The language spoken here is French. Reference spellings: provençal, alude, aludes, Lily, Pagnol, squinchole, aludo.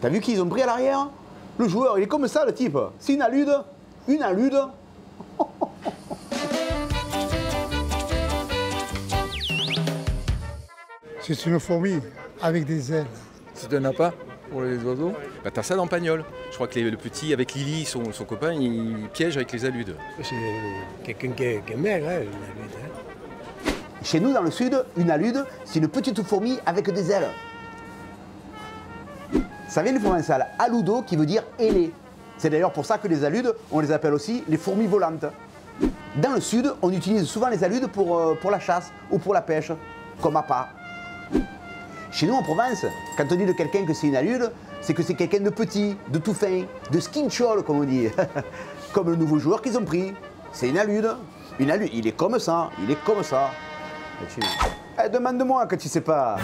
T'as vu qu'ils ont pris à l'arrière? Le joueur, il est comme ça, le type. C'est une alude. Une alude. C'est une fourmi avec des ailes. C'est un appât pour les oiseaux. Bah, t'as ça dans Pagnol. Je crois que le petit, avec Lily, son copain, il piège avec les aludes. C'est quelqu'un qui est maigre, hein, une alude. Hein. Chez nous, dans le sud, une alude, c'est une petite fourmi avec des ailes. Ça vient du provençal aludo qui veut dire ailé. C'est d'ailleurs pour ça que les aludes, on les appelle aussi les fourmis volantes. Dans le sud, on utilise souvent les aludes pour la chasse ou pour la pêche, comme appât. Chez nous en province, quand on dit de quelqu'un que c'est une alude, c'est que c'est quelqu'un de petit, de tout fin, de squinchole comme on dit. Comme le nouveau joueur qu'ils ont pris. C'est une alude. Une alude, il est comme ça, il est comme ça. Demande-moi quand tu sais pas.